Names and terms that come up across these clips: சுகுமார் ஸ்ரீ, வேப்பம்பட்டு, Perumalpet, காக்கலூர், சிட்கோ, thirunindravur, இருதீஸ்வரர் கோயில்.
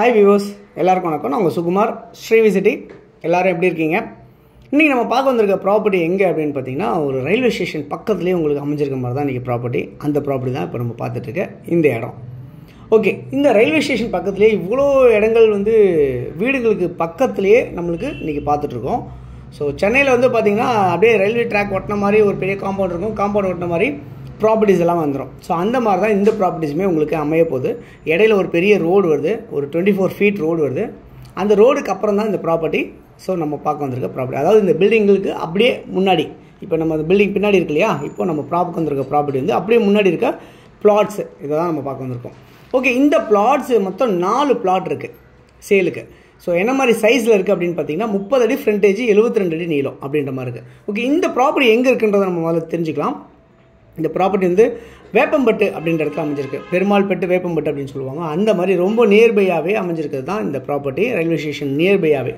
Hi viewers, எல்லாருக்கும் வணக்கம். நான் உங்க சுகுமார் ஸ்ரீ விசிட்டி. எல்லாரும் எப்படி இருக்கீங்க? இன்னைக்கு நம்ம பார்க்க வந்திருக்க ப்ராப்பர்ட்டி எங்க அப்படினு பாத்தீங்கன்னா ஒரு ரயில்வே ஸ்டேஷன் பக்கத்துலயே உங்களுக்கு அமைஞ்சிருக்க மாதிரி தான் இன்னைக்கு ப்ராப்பர்ட்டி. அந்த ப்ராப்பர்ட்டி தான் இப்போ நம்ம பார்த்துட்டு இருக்க இந்த இடம். ஓகே, இந்த ரயில்வே ஸ்டேஷன் பக்கத்துலயே இவ்ளோ இடங்கள் வந்து வீடுகளுக்கு பக்கத்துலயே நமக்கு இன்னைக்கு பார்த்துட்டு இருக்கோம். சோ சென்னையில வந்து பாத்தீங்கன்னா அப்படியே ரயில்வே ட்ராக் ஒட்டன மாதிரி ஒரு பெரிய காம்பவுண்ட் இருக்கும். காம்பவுண்ட் ஒட்டன மாதிரி properties எல்லாம் வந்துரும். சோ அந்த மாதிரி தான் இந்த ப்ராப்பர்ட்டிஸ்மே உங்களுக்கு அமைய போகுது. இடையில ஒரு பெரிய ரோடு வருது, ஒரு 24 feet ரோடு வருது. அந்த ரோடுக்கு அப்புறம் தான் இந்த ப்ராப்பர்ட்டி. சோ நம்ம பார்க்க வந்திருக்க ப்ராப்பர்ட்டி, அதாவது இந்த பில்டிங்க்கு அப்படியே முன்னாடி, இப்போ நம்ம அந்த பில்டிங் பின்னாடி இருக்கு இல்லையா, இப்போ நம்ம பார்க்க வந்திருக்க ப்ராப்பர்ட்டி வந்து அப்படியே முன்னாடி இருக்க பிளாட்ஸ், இத தான் நம்ம பார்க்க வந்திருக்கோம். ஓகே, இந்த பிளாட்ஸ் மொத்தம் 4 பிளாட் இருக்கு சேலுக்கு. சோ என்ன மாதிரி சைஸ்ல இருக்கு அப்படினு பாத்தீங்கன்னா 30 அடி ஃப்ரண்டேஜ் 72 அடி நீளம் அப்படின்ற மாதிரி இருக்கு. ஓகே, இந்த ப்ராப்பர்ட்டி எங்க இருக்குன்றத நம்ம முதல்ல தெரிஞ்சிக்கலாம். இந்த ப்ராப்பர்ட்டி வந்து வேப்பம்பட்டு அப்படின்ற இடத்துல அமைஞ்சிருக்கு. பெருமாள்பட்டு வேப்பம்பட்டு அப்படின்னு சொல்லுவாங்க. அந்த மாதிரி ரொம்ப நியர்பையாகவே அமைஞ்சிருக்கிறது தான் இந்த ப்ராப்பர்ட்டி, ரயில்வே ஸ்டேஷன் நியர்பையாகவே.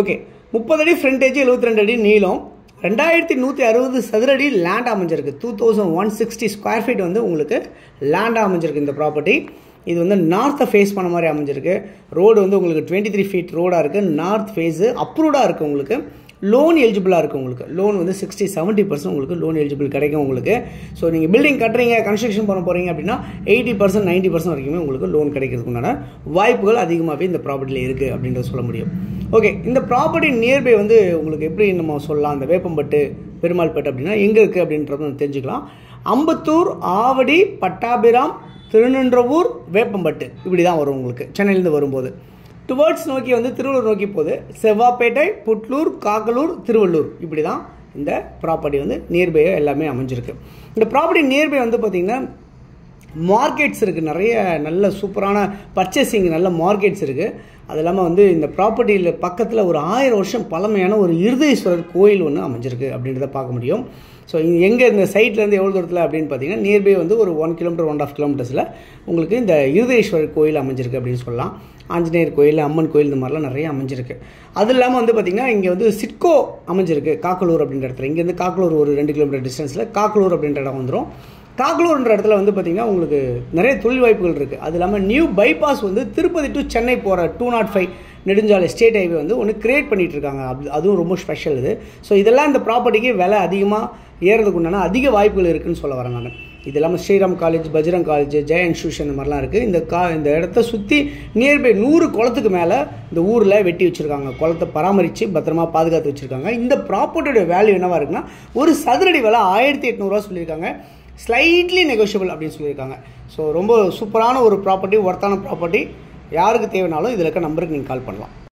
ஓகே, 30 அடி ஃப்ரண்டேஜ் 72 அடி நீளம், 2160 சதுர அடி லேண்ட் அமைஞ்சிருக்கு. 2160 ஸ்கொயர் ஃபீட் வந்து உங்களுக்கு லேண்டாக அமைஞ்சிருக்கு இந்த ப்ராப்பர்ட்டி. இது வந்து நார்த்தை ஃபேஸ் பண்ண மாதிரி அமைஞ்சிருக்கு. ரோடு வந்து உங்களுக்கு 23 ஃபீட் ரோடாக இருக்குது. நார்த் ஃபேஸு அப்ரூவ்டாக இருக்குது. உங்களுக்கு லோன் எலிஜிபிளாக இருக்குது. உங்களுக்கு லோன் வந்து 60-70% உங்களுக்கு லோன் எலிஜிபிள் கிடைக்கும் உங்களுக்கு. ஸோ நீங்கள் பில்டிங் கட்டுறீங்க, கன்ஸ்ட்ரக்ஷன் பண்ண போகிறீங்க அப்படின்னா 80% 90% வரைக்குமே உங்களுக்கு லோன் கிடைக்கிறதுக்குண்டான வாய்ப்புகள் அதிகமாகவே இந்த ப்ராப்பர்ட்டியில் இருக்குது அப்படின்றத சொல்ல முடியும். ஓகே, இந்த ப்ராப்பர்ட்டி நியர்பை வந்து உங்களுக்கு எப்படி நம்ம சொல்லலாம், அந்த வேப்பம்பட்டு பெருமாள்பேட்டை அப்படின்னா எங்கே இருக்குது அப்படின்றத தெரிஞ்சுக்கலாம். அம்பத்தூர், ஆவடி, பட்டாபிராம், திருநின்றவூர், வேப்பம்பட்டு இப்படி தான் வரும் உங்களுக்கு சென்னையிலேருந்து வரும்போது. டுவர்ட்ஸ் நோக்கி வந்து திருவள்ளூர் நோக்கி போகுது. செவ்வா பேட்டை, புட்லூர், காகலூர், திருவள்ளூர் இப்படி தான் இந்த ப்ராப்பர்ட்டி வந்து நியர்பையாக எல்லாமே அமைஞ்சிருக்கு. இந்த ப்ராப்பர்ட்டி நியர்பை வந்து பார்த்திங்கன்னா மார்க்கெட்ஸ் இருக்குது, நிறைய நல்ல சூப்பரான பர்ச்சேசிங் நல்ல மார்க்கெட்ஸ் இருக்குது. அது இல்லாமல் வந்து இந்த ப்ராப்பர்ட்டியில் பக்கத்தில் ஒரு 1000 வருஷம் பழமையான ஒரு இருதீஸ்வரர் கோயில் ஒன்று அமைஞ்சிருக்கு அப்படின்றத பார்க்க முடியும். ஸோ எங்கே இந்த சைட்லேருந்து எவ்வளோ தூரத்தில் அப்படின்னு பார்த்தீங்கன்னா நியர்பை வந்து ஒரு 1 கிலோமீட்டர் 1.5 கிலோமீட்டர்ஸில் உங்களுக்கு இந்த இருதீஸ்வரர் கோயில் அமைஞ்சிருக்கு அப்படின்னு சொல்லலாம். ஆஞ்சநேயர் கோயில், அம்மன் கோயில் இந்த மாதிரிலாம் நிறைய அமைஞ்சிருக்கு. அது இல்லாமல் வந்து பார்த்திங்கன்னா இங்கே வந்து சிட்கோ அமைஞ்சிருக்கு காக்கலூர் அப்படின்ற இடத்துல. இங்கேருந்து காக்கலூர் ஒரு 2 கிலோமீட்டர் டிஸ்டன்ஸில் காக்கலூர் அப்படின்ற இடம் வந்துடும். காக்கலூர்ன்ற இடத்துல வந்து பார்த்திங்கன்னா உங்களுக்கு நிறைய தொழில் வாய்ப்புகள் இருக்குது. அது இல்லாமல் நியூ பைபாஸ் வந்து திருப்பதி டு சென்னை போகிற 205 நெடுஞ்சாலை ஸ்டேட் ஹைவே வந்து ஒன்று க்ரியேட் பண்ணிகிட்டு இருக்காங்க. அதுவும் ரொம்ப ஸ்பெஷல் இது. ஸோ இதெல்லாம் இந்த ப்ராப்பர்ட்டிக்கு விலை அதிகமாக ஏறதுக்கு உண்டான அதிக வாய்ப்புகள் இருக்குதுன்னு சொல்ல வரேன் நான். இது இல்லாமல் Sriram college, Bajrang college, Jaya institution இந்த மாதிரிலாம் இருக்குது. இந்த இடத்த சுற்றி நியர்பை 100 குளத்துக்கு மேலே இந்த ஊரில் வெட்டி வச்சுருக்காங்க. குளத்தை பராமரித்து பத்திரமா பாதுகாத்து வச்சுருக்காங்க. இந்த ப்ராப்பர்ட்டியோட வேல்யூ என்னவாக இருக்குன்னா ஒரு சதுரடி விலை 1800 ரூபா சொல்லியிருக்காங்க. ஸ்லைட்லி நெகோஷியபிள் அப்படின்னு சொல்லியிருக்காங்க. ஸோ ரொம்ப சூப்பரான ஒரு ப்ராப்பர்ட்டி, ஒர்த்தான ப்ராப்பர்ட்டி. யாருக்கு தேவைனாலும் இதில் இருக்க நம்பருக்கு நீங்கள் கால் பண்ணலாம்.